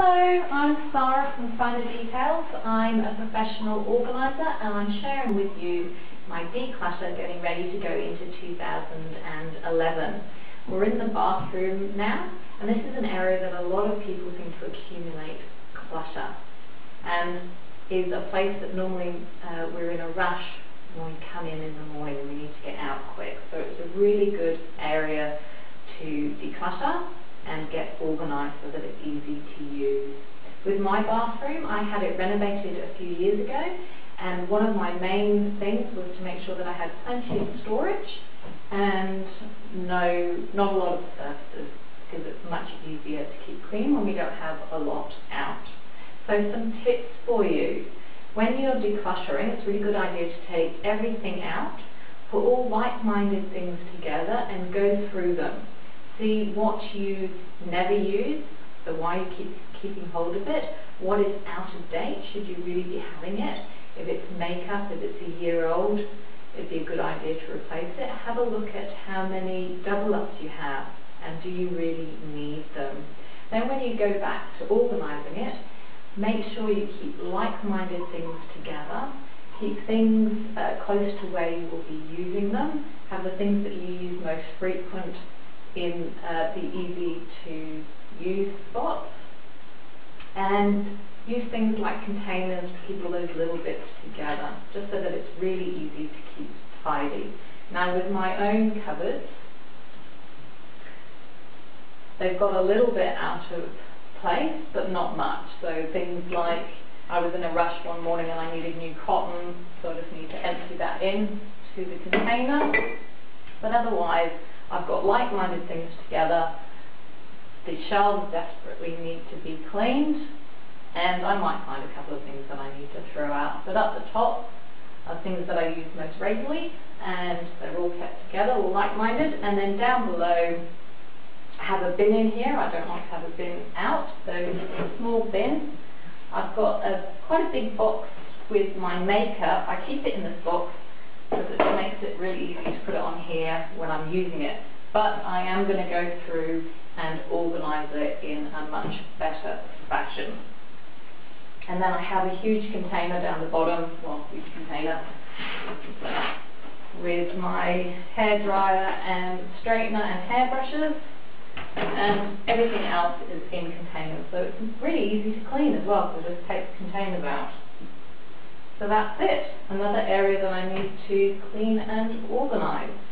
Hello, I'm Sarah from Finder Details. I'm a professional organiser and I'm sharing with you my declutter getting ready to go into 2011. We're in the bathroom now, and this is an area that a lot of people seem to accumulate clutter and is a place that normally we're in a rush when we come in the morning and we need to get out quick. So it's a really good area to declutter and get organised so that it's easy to use. With my bathroom, I had it renovated a few years ago, and one of my main things was to make sure that I had plenty of storage and not a lot of surfaces, because it's much easier to keep clean when we don't have a lot out. So some tips for you. When you're decluttering, it's a really good idea to take everything out, put all like-minded things together and go through them. See what you never use, so why you keep keeping hold of it, what is out of date, should you really be having it. If it's makeup, if it's a year old, it'd be a good idea to replace it. Have a look at how many double-ups you have and do you really need them. Then when you go back to organising it, make sure you keep like-minded things together. Keep things close to where you will be using them. Have the things that you use most frequent in the easy to use spots, and use things like containers to keep all those little bits together, just so that it's really easy to keep tidy. Now with my own cupboards, they've got a little bit out of place but not much, so things like I was in a rush one morning and I needed new cotton, so I just need to empty that in to the container, but otherwise I've got like-minded things together. The shelves desperately need to be cleaned, and I might find a couple of things that I need to throw out, but up the top are things that I use most regularly and they're all kept together, all like-minded. And then down below I have a bin in here. I don't want to have a bin out, so a small bin. I've got quite a big box with my makeup. I keep it in this box because it makes it really easy to put it on here when I'm using it. But I am going to go through and organise it in a much better fashion. And then I have a huge container down the bottom, well, huge container, with my hairdryer and straightener and hairbrushes, and everything else is in containers. So it's really easy to clean as well, so just take the containers out. So that's it, another area that I need to clean and organise.